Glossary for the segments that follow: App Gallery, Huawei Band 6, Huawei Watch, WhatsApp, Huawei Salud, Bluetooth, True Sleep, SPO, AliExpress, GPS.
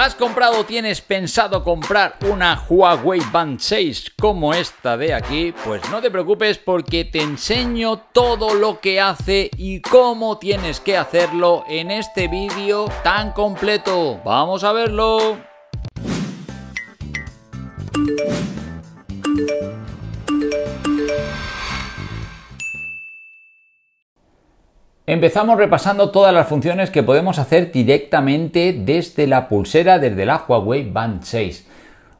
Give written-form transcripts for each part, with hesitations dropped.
¿Has comprado o tienes pensado comprar una Huawei Band 6 como esta de aquí? Pues no te preocupes, porque te enseño todo lo que hace y cómo tienes que hacerlo en este vídeo tan completo. ¡Vamos a verlo! Empezamos repasando todas las funciones que podemos hacer directamente desde la pulsera, desde la Huawei Band 6.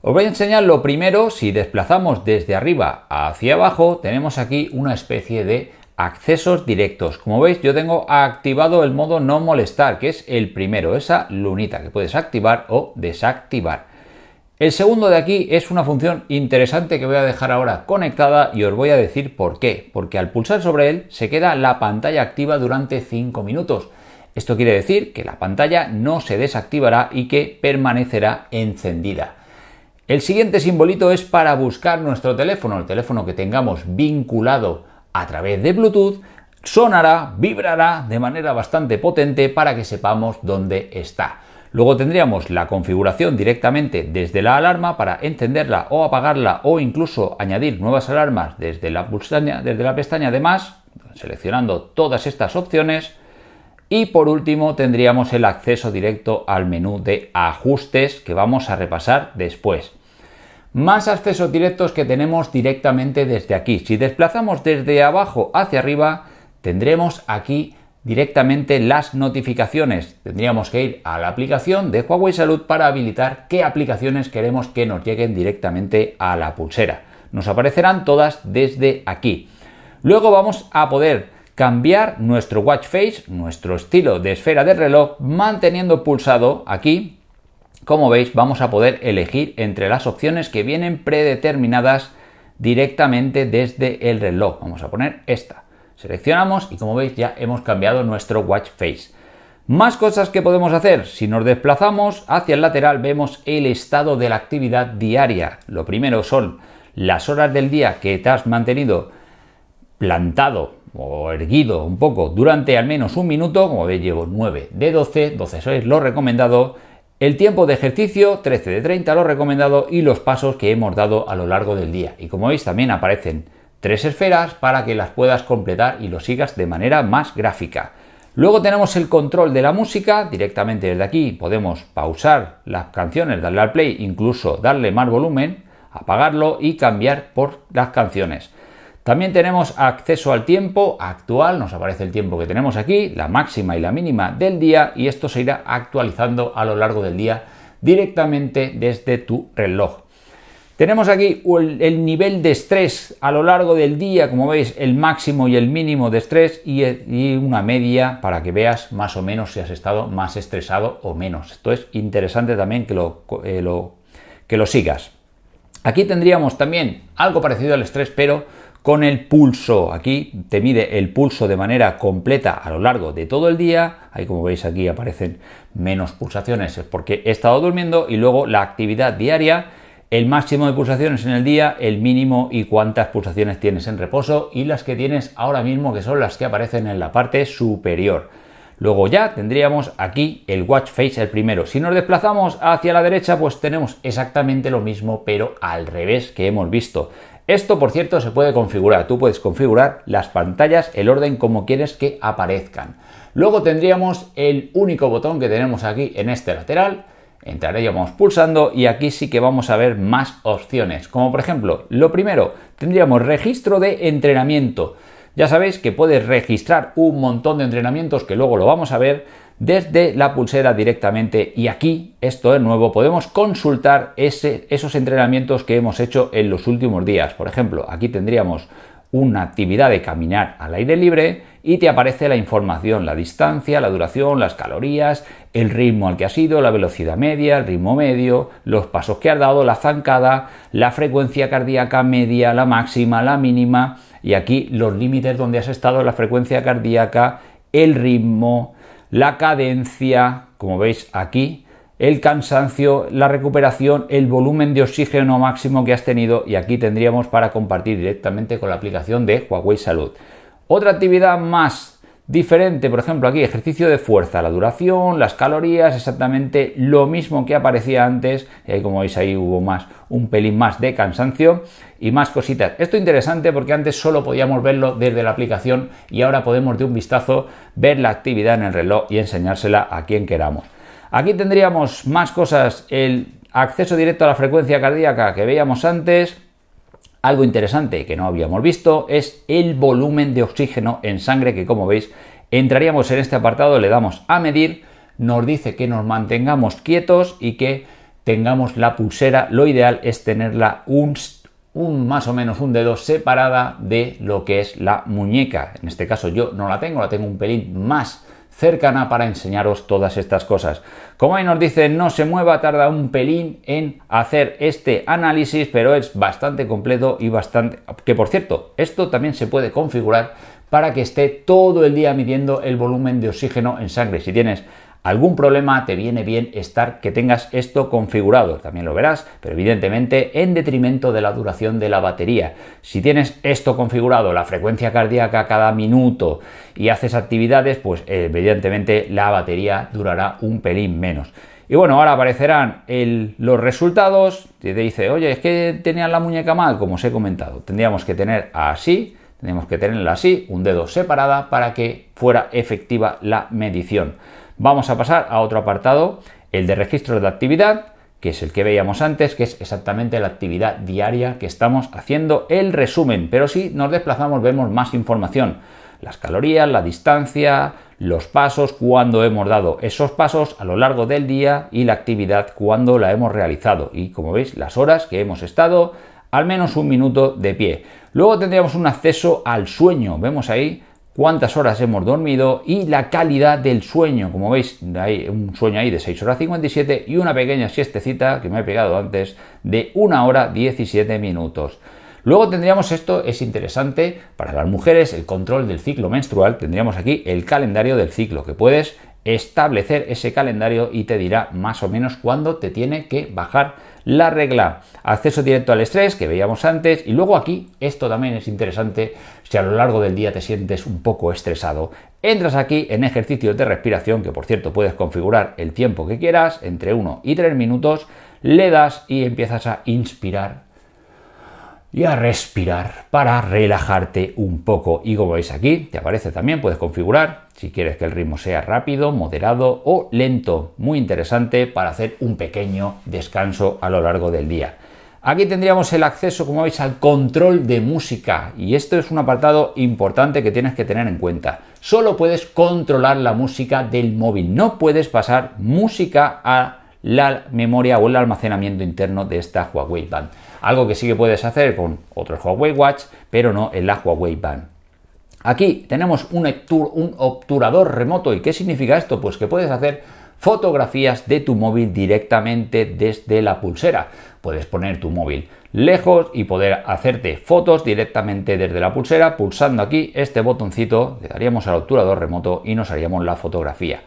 Os voy a enseñar lo primero. Si desplazamos desde arriba hacia abajo, tenemos aquí una especie de accesos directos. Como veis, yo tengo activado el modo no molestar, que es el primero, esa lunita que puedes activar o desactivar. El segundo de aquí es una función interesante que voy a dejar ahora conectada y os voy a decir por qué. Porque al pulsar sobre él se queda la pantalla activa durante 5 minutos. Esto quiere decir que la pantalla no se desactivará y que permanecerá encendida. El siguiente simbolito es para buscar nuestro teléfono. El teléfono que tengamos vinculado a través de Bluetooth sonará, vibrará de manera bastante potente para que sepamos dónde está. Luego tendríamos la configuración directamente desde la alarma para encenderla o apagarla, o incluso añadir nuevas alarmas desde la pestaña de más, seleccionando todas estas opciones. Y por último tendríamos el acceso directo al menú de ajustes, que vamos a repasar después. Más accesos directos que tenemos directamente desde aquí. Si desplazamos desde abajo hacia arriba, tendremos aquí directamente las notificaciones. Tendríamos que ir a la aplicación de Huawei Salud para habilitar qué aplicaciones queremos que nos lleguen directamente a la pulsera. Nos aparecerán todas desde aquí. Luego vamos a poder cambiar nuestro watch face, nuestro estilo de esfera de reloj, manteniendo pulsado aquí. Como veis, vamos a poder elegir entre las opciones que vienen predeterminadas directamente desde el reloj. Vamos a poner esta. Seleccionamos y, como veis, ya hemos cambiado nuestro watch face. Más cosas que podemos hacer. Si nos desplazamos hacia el lateral, vemos el estado de la actividad diaria. Lo primero son las horas del día que te has mantenido plantado o erguido un poco durante al menos un minuto. Como veis, llevo 9 de 12, 12,6 lo recomendado. El tiempo de ejercicio, 13 de 30 lo recomendado, y los pasos que hemos dado a lo largo del día. Y como veis, también aparecen 3 esferas para que las puedas completar y lo sigas de manera más gráfica. Luego tenemos el control de la música. Directamente desde aquí podemos pausar las canciones, darle al play, incluso darle más volumen, apagarlo y cambiar por las canciones. También tenemos acceso al tiempo actual. Nos aparece el tiempo que tenemos aquí, la máxima y la mínima del día, y esto se irá actualizando a lo largo del día directamente desde tu reloj. Tenemos aquí el nivel de estrés a lo largo del día, como veis, el máximo y el mínimo de estrés, y una media para que veas más o menos si has estado más estresado o menos. Esto es interesante también que lo sigas. Aquí tendríamos también algo parecido al estrés, pero con el pulso. Aquí te mide el pulso de manera completa a lo largo de todo el día. Ahí, como veis, aquí aparecen menos pulsaciones, es porque he estado durmiendo. Y luego la actividad diaria, el máximo de pulsaciones en el día, el mínimo y cuántas pulsaciones tienes en reposo, y las que tienes ahora mismo, que son las que aparecen en la parte superior. Luego ya tendríamos aquí el watch face, el primero. Si nos desplazamos hacia la derecha, pues tenemos exactamente lo mismo, pero al revés que hemos visto. Esto, por cierto, se puede configurar. Tú puedes configurar las pantallas, el orden como quieres que aparezcan. Luego tendríamos el único botón que tenemos aquí en este lateral. Entraríamos pulsando y aquí sí que vamos a ver más opciones, como por ejemplo, lo primero, tendríamos registro de entrenamiento. Ya sabéis que puedes registrar un montón de entrenamientos, que luego lo vamos a ver, desde la pulsera directamente. Y aquí, esto es nuevo, podemos consultar esos entrenamientos que hemos hecho en los últimos días. Por ejemplo, aquí tendríamos una actividad de caminar al aire libre y te aparece la información, la distancia, la duración, las calorías, el ritmo al que has ido, la velocidad media, el ritmo medio, los pasos que has dado, la zancada, la frecuencia cardíaca media, la máxima, la mínima, y aquí los límites donde has estado, la frecuencia cardíaca, el ritmo, la cadencia, como veis aquí, el cansancio, la recuperación, el volumen de oxígeno máximo que has tenido, y aquí tendríamos para compartir directamente con la aplicación de Huawei Salud. Otra actividad más, diferente. Por ejemplo, aquí ejercicio de fuerza, la duración, las calorías, exactamente lo mismo que aparecía antes. Y ahí, como veis, ahí hubo más, un pelín más de cansancio y más cositas. Esto es interesante porque antes solo podíamos verlo desde la aplicación y ahora podemos de un vistazo ver la actividad en el reloj y enseñársela a quien queramos. Aquí tendríamos más cosas, el acceso directo a la frecuencia cardíaca que veíamos antes. Algo interesante que no habíamos visto es el volumen de oxígeno en sangre que, como veis, entraríamos en este apartado, le damos a medir, nos dice que nos mantengamos quietos y que tengamos la pulsera. Lo ideal es tenerla más o menos un dedo separada de lo que es la muñeca. En este caso yo no la tengo, la tengo un pelín más cercana para enseñaros todas estas cosas. Como ahí nos dice, no se mueva, tarda un pelín en hacer este análisis, pero es bastante completo y bastante... Que por cierto, esto también se puede configurar para que esté todo el día midiendo el volumen de oxígeno en sangre. Si tienes algún problema, te viene bien que tengas esto configurado. También lo verás, pero evidentemente en detrimento de la duración de la batería. Si tienes esto configurado, la frecuencia cardíaca cada minuto, y haces actividades, pues evidentemente la batería durará un pelín menos. Y bueno, ahora aparecerán los resultados. Te dice, oye, es que tenías la muñeca mal, como os he comentado. Tendríamos que tenerla así, un dedo separada, para que fuera efectiva la medición. Vamos a pasar a otro apartado, el de registro de actividad, que es el que veíamos antes, que es exactamente la actividad diaria que estamos haciendo, el resumen. Pero si nos desplazamos vemos más información, las calorías, la distancia, los pasos, cuándo hemos dado esos pasos a lo largo del día y la actividad cuándo la hemos realizado. Y como veis, las horas que hemos estado, al menos un minuto de pie. Luego tendríamos un acceso al sueño, vemos ahí cuántas horas hemos dormido y la calidad del sueño. Como veis, hay un sueño ahí de 6 horas 57 y una pequeña siestecita que me he pegado antes de 1 hora 17 minutos. Luego tendríamos, esto es interesante para las mujeres, el control del ciclo menstrual. Tendríamos aquí el calendario del ciclo, que puedes establecer ese calendario y te dirá más o menos cuándo te tiene que bajar la regla. Acceso directo al estrés, que veíamos antes, y luego aquí, esto también es interesante, si a lo largo del día te sientes un poco estresado, entras aquí en ejercicios de respiración, que por cierto puedes configurar el tiempo que quieras, entre 1 y 3 minutos, le das y empiezas a inspirar y a respirar para relajarte un poco. Y como veis aquí, te aparece también, puedes configurar si quieres que el ritmo sea rápido, moderado o lento. Muy interesante para hacer un pequeño descanso a lo largo del día. Aquí tendríamos el acceso, como veis, al control de música, y esto es un apartado importante que tienes que tener en cuenta. Solo puedes controlar la música del móvil, no puedes pasar música a la memoria o el almacenamiento interno de esta Huawei Band. Algo que sí que puedes hacer con otros Huawei Watch, pero no en la Huawei Band. Aquí tenemos un obturador remoto. ¿Y qué significa esto? Pues que puedes hacer fotografías de tu móvil directamente desde la pulsera. Puedes poner tu móvil lejos y poder hacerte fotos directamente desde la pulsera. Pulsando aquí este botoncito, le daríamos al obturador remoto y nos haríamos la fotografía.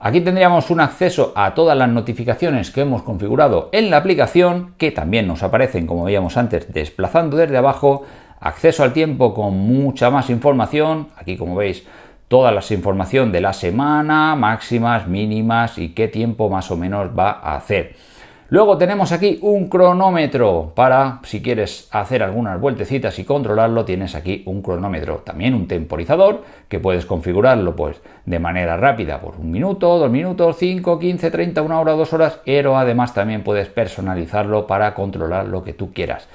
Aquí tendríamos un acceso a todas las notificaciones que hemos configurado en la aplicación, que también nos aparecen, como veíamos antes, desplazando desde abajo. Acceso al tiempo con mucha más información. Aquí, como veis, toda la información de la semana, máximas, mínimas y qué tiempo más o menos va a hacer. Luego tenemos aquí un cronómetro para, si quieres hacer algunas vueltecitas y controlarlo, tienes aquí un cronómetro. También un temporizador que puedes configurarlo pues de manera rápida, por 1 minuto, 2 minutos, 5, 15, 30, 1 hora, 2 horas, pero además también puedes personalizarlo para controlar lo que tú quieras.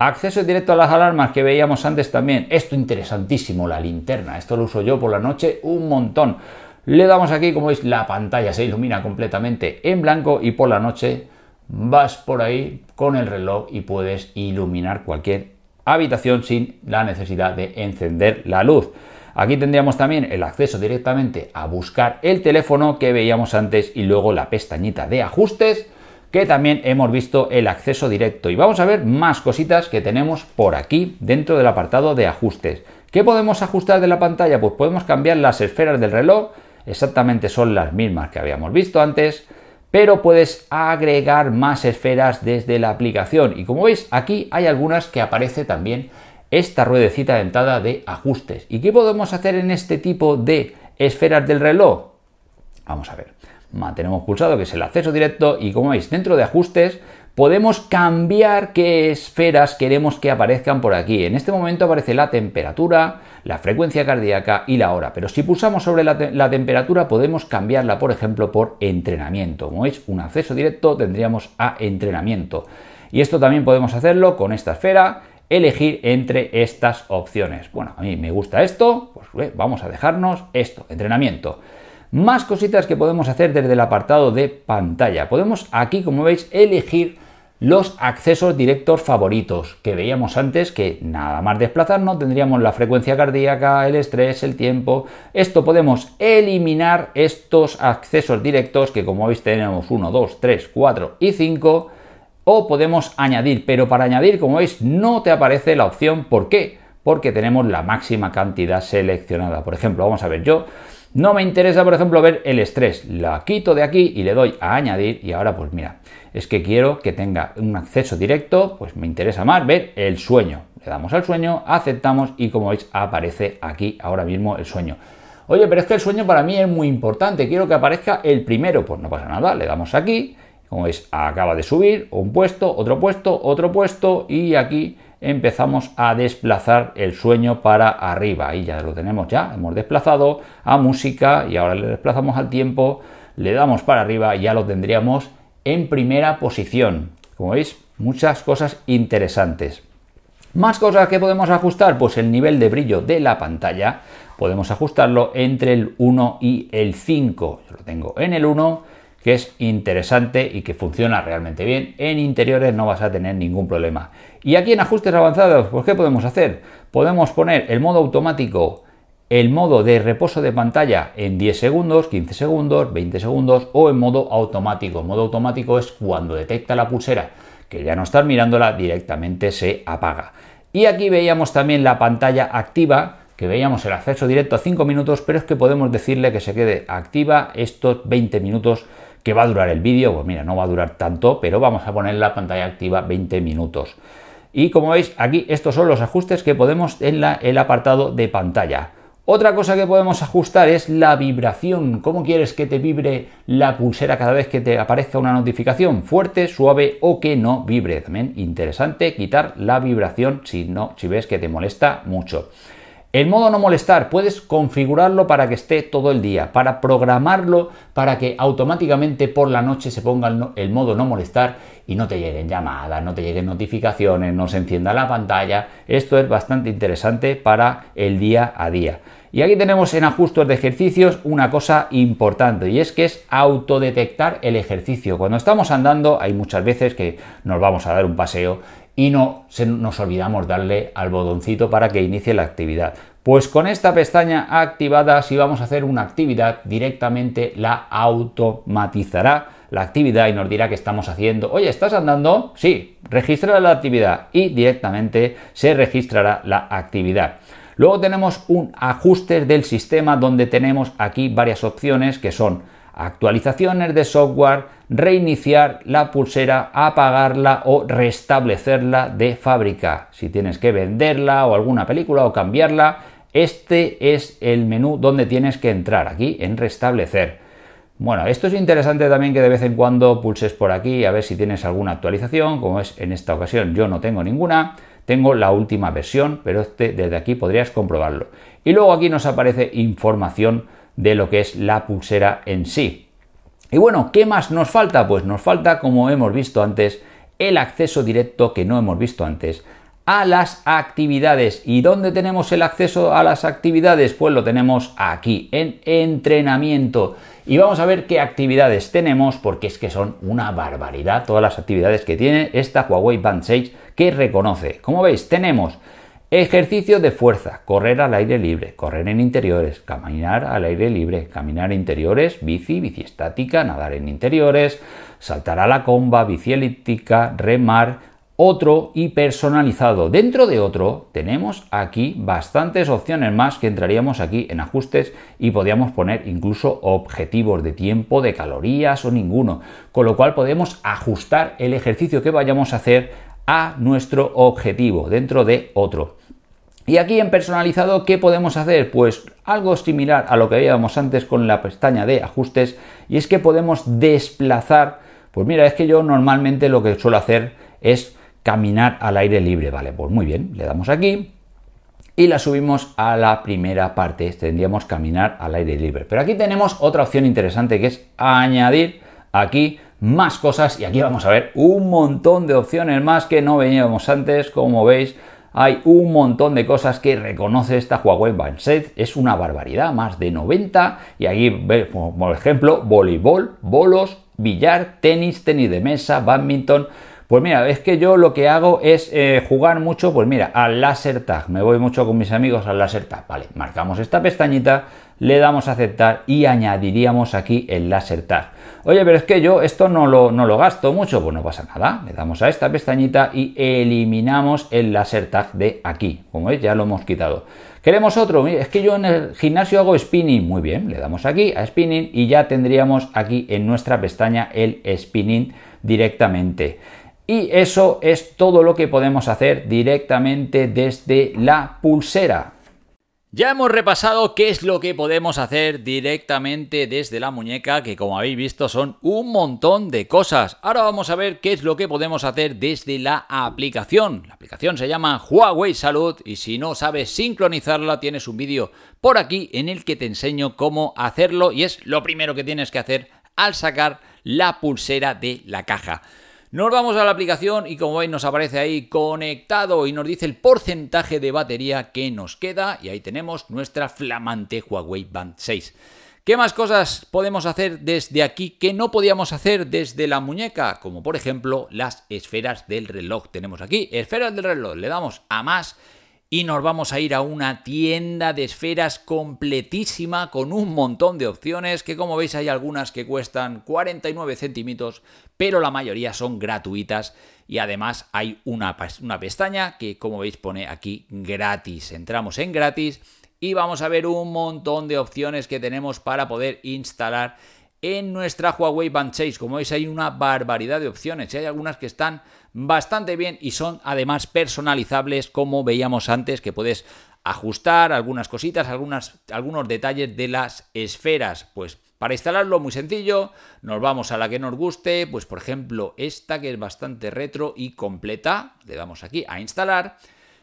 Acceso directo a las alarmas que veíamos antes también. Esto interesantísimo, la linterna. Esto lo uso yo por la noche un montón. Le damos aquí, como veis, la pantalla se ilumina completamente en blanco y por la noche vas por ahí con el reloj y puedes iluminar cualquier habitación sin la necesidad de encender la luz. Aquí tendríamos también el acceso directamente a buscar el teléfono que veíamos antes, y luego la pestañita de ajustes, que también hemos visto el acceso directo. Y vamos a ver más cositas que tenemos por aquí dentro del apartado de ajustes. ¿Qué podemos ajustar de la pantalla? Pues podemos cambiar las esferas del reloj, exactamente son las mismas que habíamos visto antes, pero puedes agregar más esferas desde la aplicación. Y como veis, aquí hay algunas que aparece también esta ruedecita dentada de ajustes. ¿Y qué podemos hacer en este tipo de Esferas del reloj. Vamos a ver. Mantenemos pulsado, que es el acceso directo, y como veis, dentro de ajustes podemos cambiar qué esferas queremos que aparezcan por aquí. En este momento aparece la temperatura, la frecuencia cardíaca y la hora, pero si pulsamos sobre la temperatura podemos cambiarla, por ejemplo, por entrenamiento. Como veis, un acceso directo tendríamos a entrenamiento. Y esto también podemos hacerlo con esta esfera, elegir entre estas opciones. Bueno, a mí me gusta esto, pues vamos a dejarnos esto, entrenamiento. Más cositas que podemos hacer desde el apartado de pantalla. Podemos aquí, como veis, elegir los accesos directos favoritos que veíamos antes, que nada más desplazarnos tendríamos la frecuencia cardíaca, el estrés, el tiempo. Esto podemos eliminar estos accesos directos que, como veis, tenemos 1, 2, 3, 4 y 5. O podemos añadir, pero para añadir, como veis, no te aparece la opción. ¿Por qué? Porque tenemos la máxima cantidad seleccionada. Por ejemplo, vamos a ver, yo... no me interesa, por ejemplo, ver el estrés. La quito de aquí y le doy a añadir y ahora, pues mira, es que quiero que tenga un acceso directo, pues me interesa más ver el sueño. Le damos al sueño, aceptamos y, como veis, aparece aquí ahora mismo el sueño. Oye, pero es que el sueño para mí es muy importante, quiero que aparezca el primero. Pues no pasa nada, le damos aquí, como veis, acaba de subir un puesto, otro puesto, otro puesto y aquí empezamos a desplazar el sueño para arriba y ya lo tenemos, ya hemos desplazado a música y ahora le desplazamos al tiempo, le damos para arriba y ya lo tendríamos en primera posición. Como veis, muchas cosas interesantes. Más cosas que podemos ajustar, pues el nivel de brillo de la pantalla podemos ajustarlo entre el 1 y el 5. Yo lo tengo en el 1, que es interesante y que funciona realmente bien. En interiores no vas a tener ningún problema. Y aquí en ajustes avanzados, pues ¿qué podemos hacer? Podemos poner el modo automático, el modo de reposo de pantalla en 10 segundos, 15 segundos, 20 segundos o en modo automático. El modo automático es cuando detecta la pulsera, que ya no estás mirándola, directamente se apaga. Y aquí veíamos también la pantalla activa, que veíamos el acceso directo a 5 minutos, pero es que podemos decirle que se quede activa estos 20 minutos que va a durar el vídeo. Pues mira, no va a durar tanto, pero vamos a poner la pantalla activa 20 minutos. Y como veis, aquí estos son los ajustes que podemos en el apartado de pantalla. Otra cosa que podemos ajustar es la vibración. ¿Cómo quieres que te vibre la pulsera cada vez que te aparezca una notificación? ¿Fuerte, suave o que no vibre? También interesante quitar la vibración si ves que te molesta mucho. El modo no molestar, puedes configurarlo para que esté todo el día, para programarlo para que automáticamente por la noche se ponga el modo no molestar y no te lleguen llamadas, no te lleguen notificaciones, no se encienda la pantalla. Esto es bastante interesante para el día a día. Y aquí tenemos en ajustes de ejercicios una cosa importante y es que es autodetectar el ejercicio. Cuando estamos andando hay muchas veces que nos vamos a dar un paseo y nos olvidamos darle al botoncito para que inicie la actividad. Pues con esta pestaña activada, si vamos a hacer una actividad, directamente la automatizará la actividad y nos dirá que estamos haciendo. Oye, ¿estás andando? Sí, registrará la actividad y directamente se registrará la actividad. Luego tenemos un ajuste del sistema donde tenemos aquí varias opciones que son actualizaciones de software, reiniciar la pulsera, apagarla o restablecerla de fábrica. Si tienes que venderla o alguna película o cambiarla, este es el menú donde tienes que entrar, aquí en restablecer. Bueno, esto es interesante también que de vez en cuando pulses por aquí a ver si tienes alguna actualización, como es en esta ocasión yo no tengo ninguna. Tengo la última versión, pero desde aquí podrías comprobarlo. Y luego aquí nos aparece información de lo que es la pulsera en sí. Y bueno, ¿qué más nos falta? Pues nos falta, como hemos visto antes, el acceso directo que no hemos visto antes a las actividades. ¿Y dónde tenemos el acceso a las actividades? Pues lo tenemos aquí, en entrenamiento. Y vamos a ver qué actividades tenemos, porque es que son una barbaridad todas las actividades que tiene esta Huawei Band 6 que reconoce. Como veis, tenemos ejercicios de fuerza, correr al aire libre, correr en interiores, caminar al aire libre, caminar en interiores, bici, bici estática, nadar en interiores, saltar a la comba, bici elíptica, remar, otro y personalizado. Dentro de otro tenemos aquí bastantes opciones más que entraríamos aquí en ajustes y podíamos poner incluso objetivos de tiempo, de calorías o ninguno, con lo cual podemos ajustar el ejercicio que vayamos a hacer a nuestro objetivo dentro de otro. Y aquí en personalizado, ¿qué podemos hacer? Pues algo similar a lo que veíamos antes con la pestaña de ajustes, y es que podemos desplazar. Pues mira, es que yo normalmente lo que suelo hacer es caminar al aire libre, ¿vale? Pues muy bien, le damos aquí y la subimos a la primera parte, tendríamos caminar al aire libre. Pero aquí tenemos otra opción interesante, que es añadir aquí más cosas, y aquí vamos a ver un montón de opciones más que no veníamos antes. Como veis, hay un montón de cosas que reconoce esta Huawei Band 6, es una barbaridad, más de 90, y aquí veis, por ejemplo, voleibol, bolos, billar, tenis, tenis de mesa, bádminton. Pues mira, es que yo lo que hago es jugar mucho, pues mira, al laser tag. Me voy mucho con mis amigos al laser tag. Vale, marcamos esta pestañita, le damos a aceptar y añadiríamos aquí el laser tag. Oye, pero es que yo esto no lo gasto mucho. Pues no pasa nada, le damos a esta pestañita y eliminamos el laser tag de aquí. Como veis, ya lo hemos quitado. ¿Queremos otro? Es que yo en el gimnasio hago spinning. Muy bien, le damos aquí a spinning y ya tendríamos aquí en nuestra pestaña el spinning directamente. Y eso es todo lo que podemos hacer directamente desde la pulsera. Ya hemos repasado qué es lo que podemos hacer directamente desde la muñeca, que como habéis visto son un montón de cosas. Ahora vamos a ver qué es lo que podemos hacer desde la aplicación. La aplicación se llama Huawei Salud, y si no sabes sincronizarla, tienes un vídeo por aquí en el que te enseño cómo hacerlo, y es lo primero que tienes que hacer al sacar la pulsera de la caja. Nos vamos a la aplicación y como veis nos aparece ahí conectado y nos dice el porcentaje de batería que nos queda, y ahí tenemos nuestra flamante Huawei Band 6. ¿Qué más cosas podemos hacer desde aquí que no podíamos hacer desde la muñeca? Como por ejemplo las esferas del reloj. Tenemos aquí esferas del reloj, le damos a más y nos vamos a ir a una tienda de esferas completísima con un montón de opciones, que como veis hay algunas que cuestan 49 céntimos, pero la mayoría son gratuitas, y además hay una pestaña que como veis pone aquí gratis. Entramos en gratis y vamos a ver un montón de opciones que tenemos para poder instalar en nuestra Huawei Band 6. Como veis hay una barbaridad de opciones, y hay algunas que están bastante bien y son además personalizables, como veíamos antes, que puedes ajustar algunas cositas, algunos detalles de las esferas. Pues para instalarlo muy sencillo, nos vamos a la que nos guste, pues por ejemplo esta que es bastante retro y completa, le damos aquí a instalar,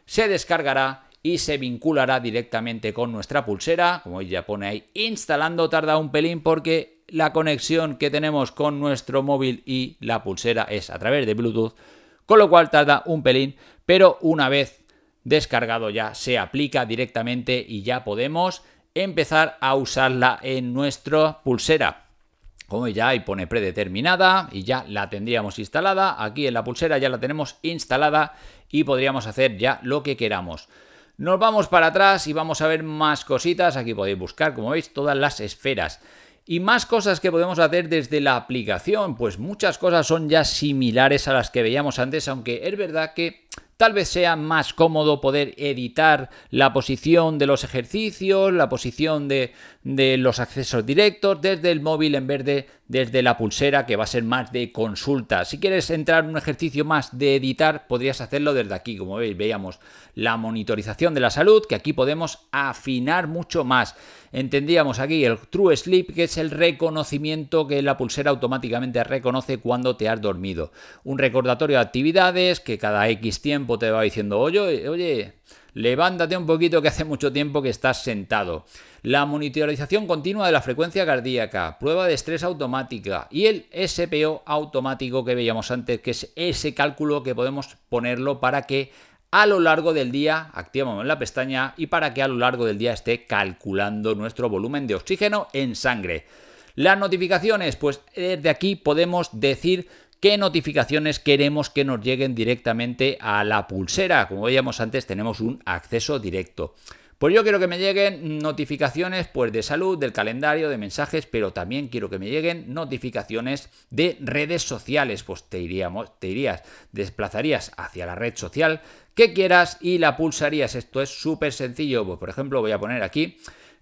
se descargará y se vinculará directamente con nuestra pulsera. Como ya pone ahí instalando, tarda un pelín porque la conexión que tenemos con nuestro móvil y la pulsera es a través de Bluetooth, con lo cual tarda un pelín, pero una vez descargado ya se aplica directamente y ya podemos empezar a usarla en nuestra pulsera. Como ya ahí pone predeterminada y ya la tendríamos instalada, aquí en la pulsera ya la tenemos instalada y podríamos hacer ya lo que queramos. Nos vamos para atrás y vamos a ver más cositas. Aquí podéis buscar, como veis, todas las esferas. Y más cosas que podemos hacer desde la aplicación, pues muchas cosas son ya similares a las que veíamos antes, aunque es verdad que tal vez sea más cómodo poder editar la posición de los ejercicios, la posición de los accesos directos desde el móvil en vez de desde la pulsera, que va a ser más de consulta. Si quieres entrar en un ejercicio más de editar, podrías hacerlo desde aquí. Como veis, veíamos la monitorización de la salud, que aquí podemos afinar mucho más. Entendíamos aquí el True Sleep, que es el reconocimiento que la pulsera automáticamente reconoce cuando te has dormido. Un recordatorio de actividades que cada X tiempo te va diciendo, oye, levántate un poquito, que hace mucho tiempo que estás sentado. La monitorización continua de la frecuencia cardíaca, prueba de estrés automática y el SPO automático que veíamos antes, que es ese cálculo que podemos ponerlo para que a lo largo del día, activamos la pestaña, y para que a lo largo del día esté calculando nuestro volumen de oxígeno en sangre. Las notificaciones, pues desde aquí podemos decir qué notificaciones queremos que nos lleguen directamente a la pulsera. Como veíamos antes, tenemos un acceso directo. Pues yo quiero que me lleguen notificaciones pues de salud, del calendario, de mensajes, pero también quiero que me lleguen notificaciones de redes sociales. Pues desplazarías hacia la red social que quieras y la pulsarías. Esto es súper sencillo. Pues por ejemplo voy a poner aquí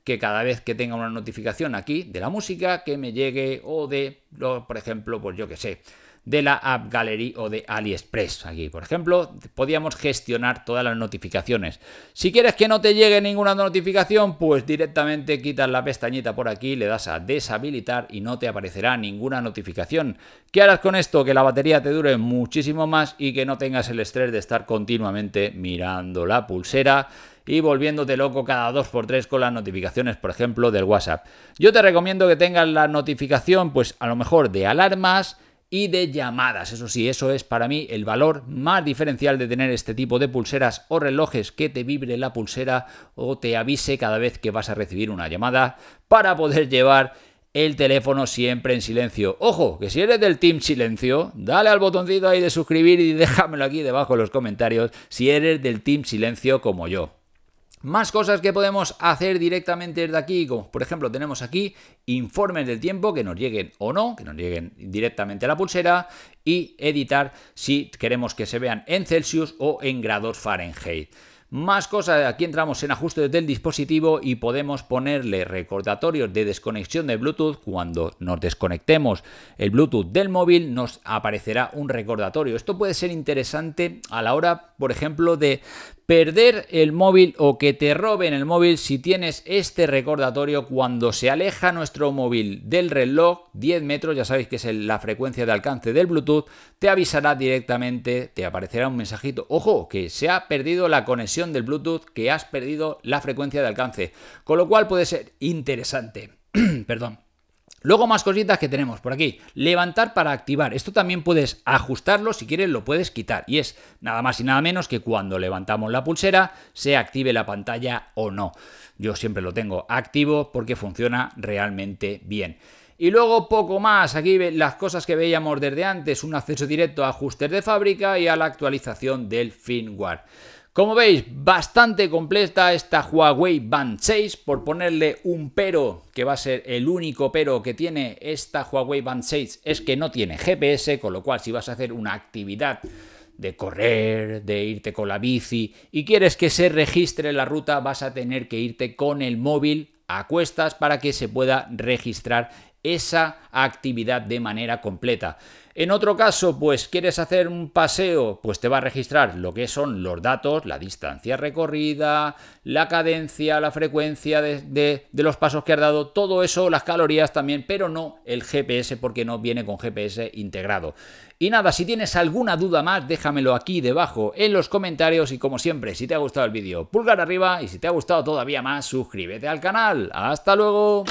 que cada vez que tenga una notificación aquí de la música que me llegue, o de, por ejemplo, pues yo qué sé, de la App Gallery o de AliExpress. Aquí, por ejemplo, podíamos gestionar todas las notificaciones. Si quieres que no te llegue ninguna notificación, pues directamente quitas la pestañita por aquí, le das a deshabilitar y no te aparecerá ninguna notificación. ¿Qué harás con esto? Que la batería te dure muchísimo más y que no tengas el estrés de estar continuamente mirando la pulsera y volviéndote loco cada 2×3 con las notificaciones, por ejemplo, del WhatsApp. Yo te recomiendo que tengas la notificación, pues a lo mejor de alarmas y de llamadas. Eso sí, eso es para mí el valor más diferencial de tener este tipo de pulseras o relojes, que te vibre la pulsera o te avise cada vez que vas a recibir una llamada, para poder llevar el teléfono siempre en silencio. Ojo, que si eres del team silencio, dale al botoncito ahí de suscribir y déjamelo aquí debajo en los comentarios si eres del team silencio como yo. Más cosas que podemos hacer directamente desde aquí, como por ejemplo tenemos aquí informes del tiempo que nos lleguen o no, que nos lleguen directamente a la pulsera, y editar si queremos que se vean en Celsius o en grados Fahrenheit. Más cosas, aquí entramos en ajustes del dispositivo y podemos ponerle recordatorios de desconexión de Bluetooth. Cuando nos desconectemos el Bluetooth del móvil nos aparecerá un recordatorio. Esto puede ser interesante a la hora, por ejemplo, de perder el móvil o que te roben el móvil. Si tienes este recordatorio, cuando se aleja nuestro móvil del reloj 10 metros, ya sabéis que es la frecuencia de alcance del Bluetooth, te avisará directamente, te aparecerá un mensajito. Ojo, que se ha perdido la conexión del Bluetooth, que has perdido la frecuencia de alcance, con lo cual puede ser interesante. Perdón. Luego más cositas que tenemos por aquí. Levantar para activar. Esto también puedes ajustarlo, si quieres lo puedes quitar. Y es nada más y nada menos que cuando levantamos la pulsera se active la pantalla o no. Yo siempre lo tengo activo porque funciona realmente bien. Y luego poco más, aquí las cosas que veíamos desde antes, un acceso directo a ajustes de fábrica y a la actualización del firmware. Como veis, bastante completa esta Huawei Band 6, por ponerle un pero, que va a ser el único pero que tiene esta Huawei Band 6, es que no tiene GPS, con lo cual si vas a hacer una actividad de correr, de irte con la bici y quieres que se registre la ruta, vas a tener que irte con el móvil a cuestas para que se pueda registrar esa actividad de manera completa. En otro caso, pues quieres hacer un paseo, pues te va a registrar lo que son los datos, la distancia recorrida, la cadencia, la frecuencia de los pasos que has dado, todo eso, las calorías también, pero no el GPS, porque no viene con GPS integrado. Y nada, si tienes alguna duda más, déjamelo aquí debajo en los comentarios, y como siempre, si te ha gustado el vídeo, pulgar arriba, y si te ha gustado todavía más, suscríbete al canal. ¡Hasta luego!